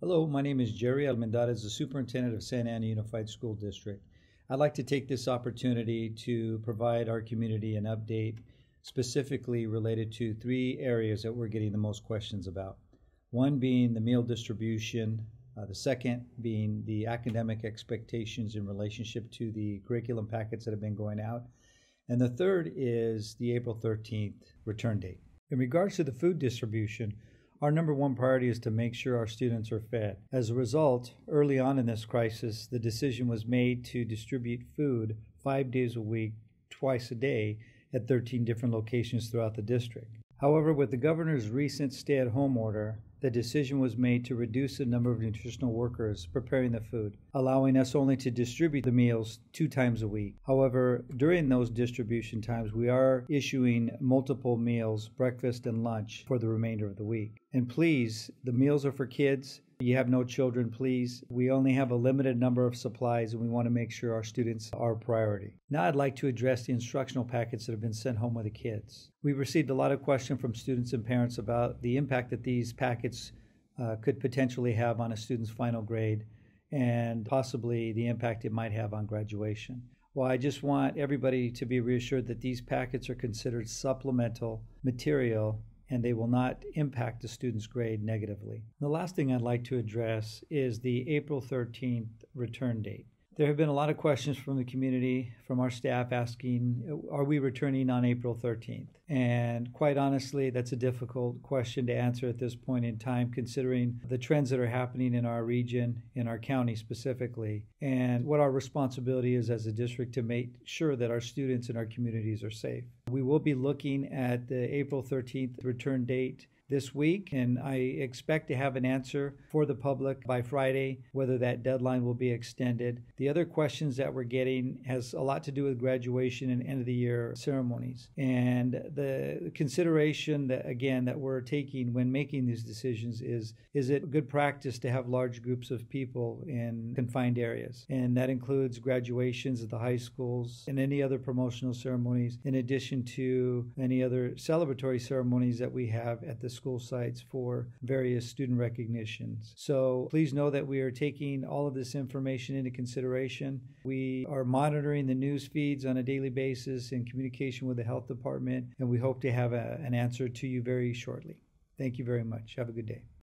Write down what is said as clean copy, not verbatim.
Hello, my name is Jerry Almendarez, the superintendent of Santa Ana Unified School District. I'd like to take this opportunity to provide our community an update specifically related to three areas that we're getting the most questions about. One being the meal distribution, the second being the academic expectations in relationship to the curriculum packets that have been going out, and the third is the April 13th return date. In regards to the food distribution, our number one priority is to make sure our students are fed. As a result, early on in this crisis, the decision was made to distribute food 5 days a week, twice a day, at 13 different locations throughout the district. However, with the governor's recent stay-at-home order, the decision was made to reduce the number of nutritional workers preparing the food, allowing us only to distribute the meals 2 times a week. However, during those distribution times, we are issuing multiple meals, breakfast and lunch, for the remainder of the week. And please, the meals are for kids. You have no children, please. We only have a limited number of supplies, and we want to make sure our students are a priority. Now I'd like to address the instructional packets that have been sent home with the kids. We received a lot of questions from students and parents about the impact that these packets could potentially have on a student's final grade and possibly the impact it might have on graduation. Well, I just want everybody to be reassured that these packets are considered supplemental material and they will not impact the student's grade negatively. The last thing I'd like to address is the April 13th return date. There have been a lot of questions from the community, from our staff asking, are we returning on April 13th? And quite honestly, that's a difficult question to answer at this point in time, considering the trends that are happening in our region, in our county specifically, and what our responsibility is as a district to make sure that our students and our communities are safe. We will be looking at the April 13th return date this week, and I expect to have an answer for the public by Friday, whether that deadline will be extended. The other questions that we're getting has a lot to do with graduation and end of the year ceremonies. And the consideration that, again, that we're taking when making these decisions is it good practice to have large groups of people in confined areas? And that includes graduations at the high schools and any other promotional ceremonies, in addition to any other celebratory ceremonies that we have at the school sites for various student recognitions. So please know that we are taking all of this information into consideration. We are monitoring the news feeds on a daily basis in communication with the health department, and we hope to have an answer to you very shortly. Thank you very much. Have a good day.